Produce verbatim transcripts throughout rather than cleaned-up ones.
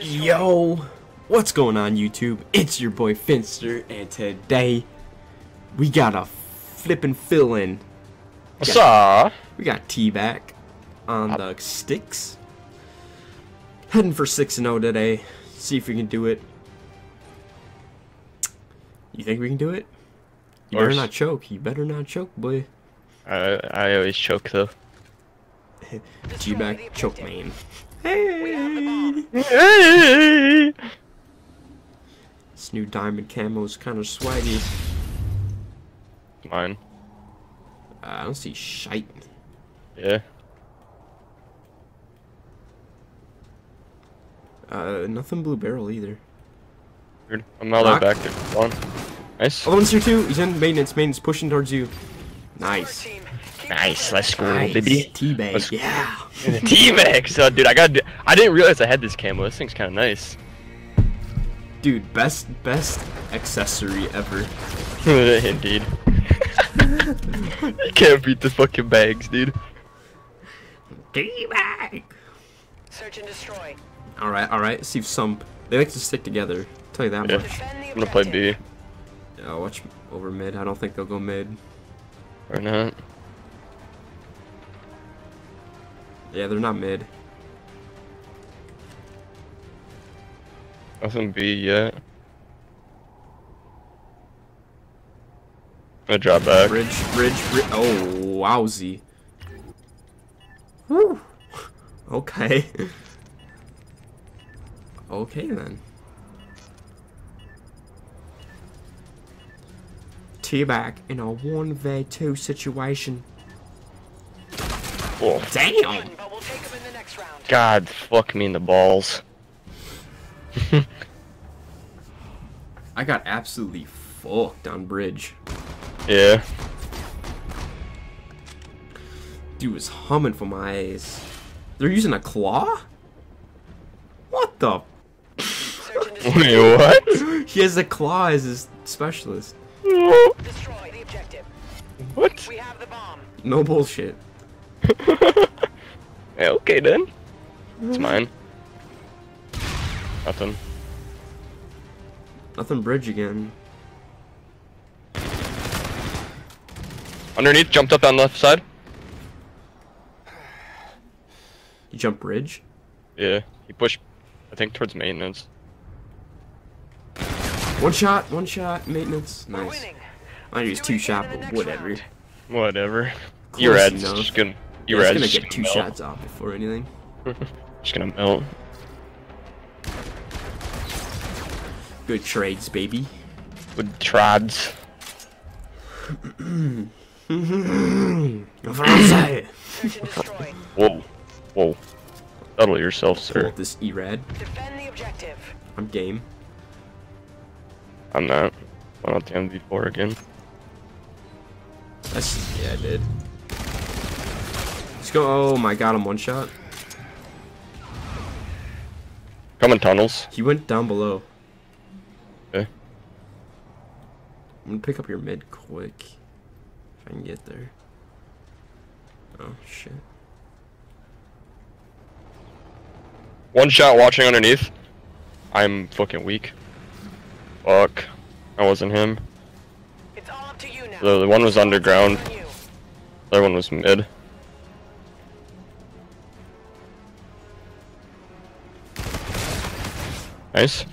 Yo, what's going on YouTube? It's your boy Finster, and today we got a flippin' fill-in. What's up? We got T-Back on the sticks. Heading for six and oh today. See if we can do it. You think we can do it? You better not choke. You better not choke, boy. I, I always choke, though. T-Back choke main. Hey! Hey! This new diamond camo is kind of swaggy. Mine. Uh, I don't see shite. Yeah. Uh, nothing blue barrel either. Weird. I'm not allowed back there. One. Nice. Oh, one's here too. He's in maintenance. Maintenance pushing towards you. Nice. Nice, let's go, nice. Baby. T-Bag, yeah. T-Bag, so dude, I got. I didn't realize I had this camo. This thing's kind of nice. Dude, best, best accessory ever. Indeed. You can't beat the fucking bags, dude. T-Bag. Search and destroy. All right, all right. See if some. They like to stick together. I'll tell you that yeah. much. I'm gonna play B. Yeah, watch over mid. I don't think they'll go mid. Or not. Yeah, they're not mid. Nothing B yet. I drop back. Bridge, bridge, bridge. Oh, wowzy. Whew. Okay. Okay then. T-Back in a one v two situation. Oh. Damn! God, fuck me in the balls. I got absolutely fucked on bridge. Yeah. Dude was humming for my eyes. They're using a claw? What the? Wait, what? He has a claw as his specialist. Destroy the objective. What? We have the bomb. No bullshit. Yeah, okay then. It's mine. Nothing. Nothing bridge again. Underneath, jumped up on the left side. You jump bridge? Yeah, he pushed, I think, towards maintenance. One shot, one shot, maintenance. Nice. I used two shot, but whatever. Whatever. E-Rad is just gonna. Yeah, E-Rad's gonna get two melt. shots off before anything. Just gonna melt. Good trades, baby. Good trades. Whoa, whoa! Settle yourself, sir. Hold this E-Rad. Defend the objective. I'm game. I'm not. I'm not the M V four again. That's yeah, I did. Let's go. Oh my god, I'm one shot. Coming tunnels. He went down below. Okay. I'm gonna pick up your mid quick. If I can get there. Oh shit. One shot watching underneath. I'm fucking weak. Fuck. That wasn't him. It's all up to you now. The, the one was underground. The other one was mid. Nice.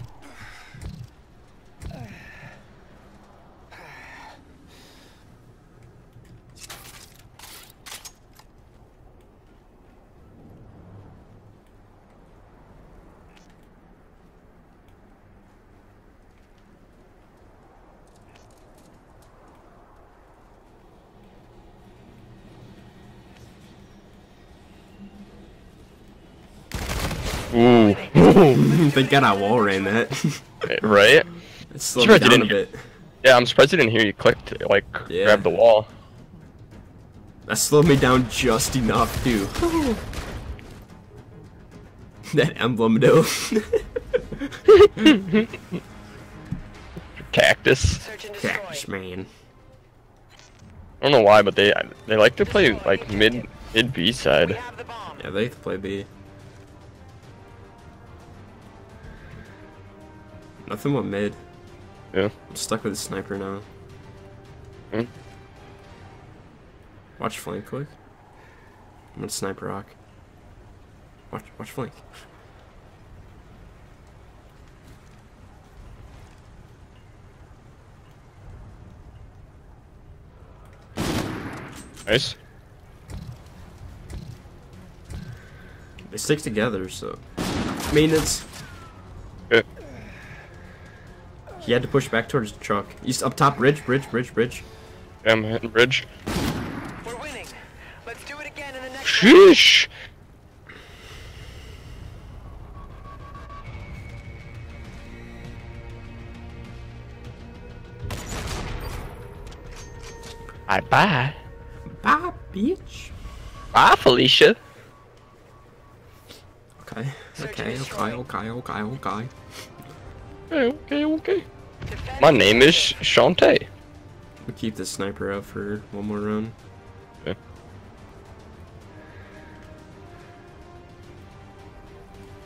Ooh. Thank God I wall ran that. Right? It slowed me down a bit. Yeah, I'm surprised you didn't hear you click to, like, yeah. grab the wall. That slowed me down just enough, too. That emblem, though. Cactus. Cactus, man. I don't know why, but they they like to play, like, mid, mid B side. Yeah, they like to play B. Nothing went mid. Yeah. I'm stuck with a sniper now. Mm. Watch flank quick. I'm gonna sniper rock. Watch, watch flank. Nice. They stick together, so maintenance. Yeah. He had to push back towards the truck. East up top, bridge, bridge, bridge, bridge. Yeah, I'm hitting bridge. We're winning. Let's do it again in the next. Sheesh. Bye bye. Bye, bitch. Bye, Felicia. Okay, okay, okay, okay, okay, okay. Okay, okay, okay. My name is Shantae. We'll keep the sniper out for one more round. Okay.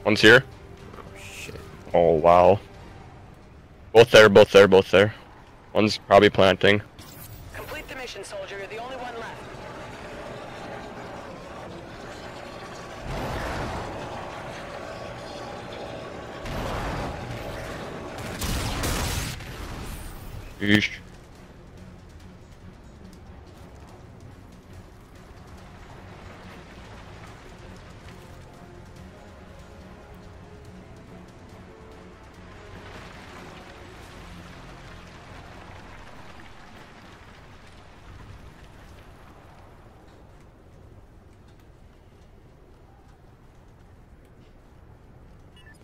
One's here. Oh, shit. Oh, wow. Both there, both there, both there. One's probably planting. Complete the mission, soldier. You're the only one left. Yeesh.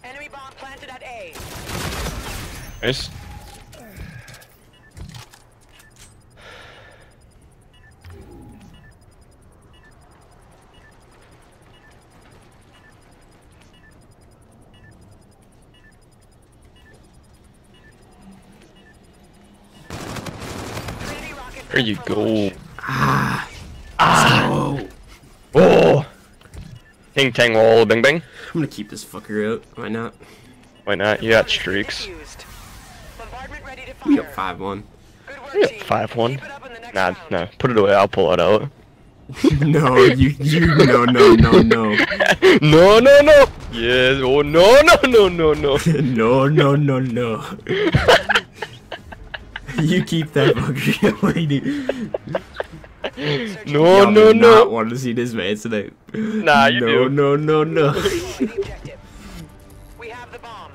Enemy bomb planted at A. Nice. There you go. Ah. Ah. Oh. Oh. Ting tang wall bing bing. I'm gonna keep this fucker out. Why not? Why not? You got streaks. We got five one. We got five one. Nah, no. Put it away. I'll pull it out. No, you, you, no, no, no, no. No, no, no. Yes. Oh, no, no, no, no, no. No, no, no, no. You keep that fucker away, dude. No, no, no. I do not want to see this man today. Nah, you no, do. No, no, no, no. We have the bomb.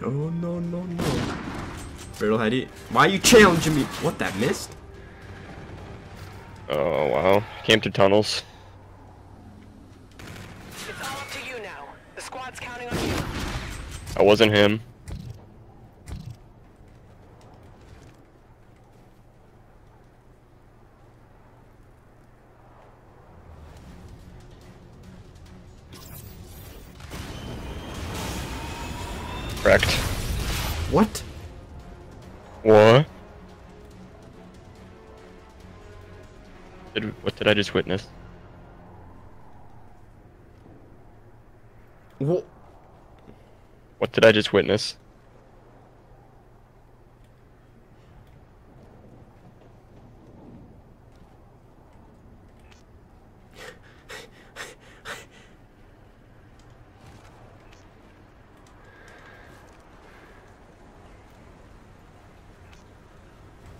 No, no, no, no. Brittle Heidi. Why are you challenging me? What, that missed? Oh, wow. Came through tunnels. It's all up to you now. The squad's counting on you. I wasn't him. Correct. What? What? Did, what did I just witness? What? What did I just witness?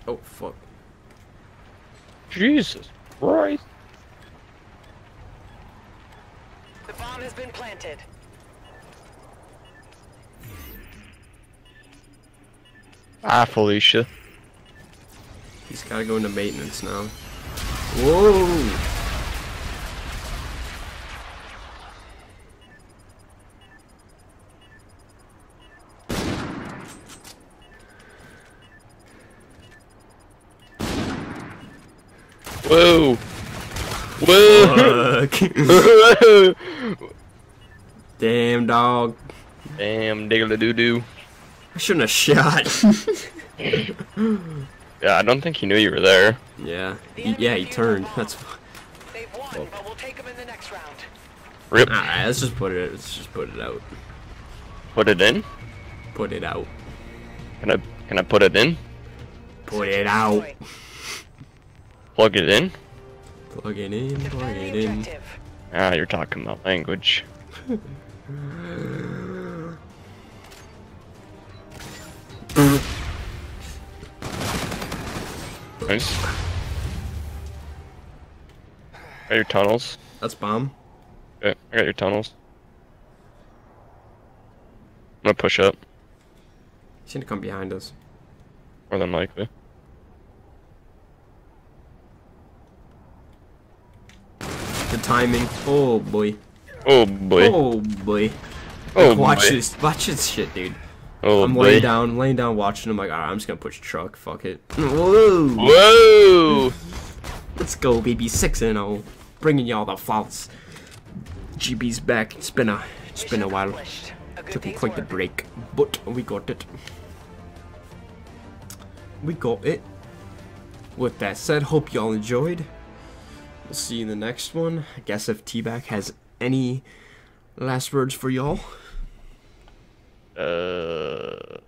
Oh, fuck. Jesus Christ. The bomb has been planted. Ah, Felicia. He's gotta go into maintenance now. Whoa! Whoa! Whoa! Damn, dog. Damn, diggle-a-doo-doo. I shouldn't have shot. Yeah, I don't think he knew you were there. Yeah. He, yeah, he turned. That's. They've won, but we'll take them in the next round. Rip. All right, let's just put it. Let's just put it out. Put it in. Put it out. Can I? Can I put it in? Put it out. Plug it in. Plug it in. Plug it in. Ah, you're talking about language. Nice. Got your tunnels. That's bomb. Okay, I got your tunnels. I'm gonna push up. He's gonna come behind us. More than likely. The timing. Oh boy. Oh boy. Oh boy. Oh like, watch boy. this. Watch this shit, dude. Oh, I'm boy. laying down, laying down, watching him. Like, alright, I'm just gonna push truck. Fuck it. Whoa. Whoa. Let's go, baby. six and oh. Bringing y'all the faults. G B's back. It's been a, it's been a while. Took me quite the break, but we got it. We got it. With that said, hope y'all enjoyed. We'll see you in the next one. I guess if T-Back has any last words for y'all. Uh...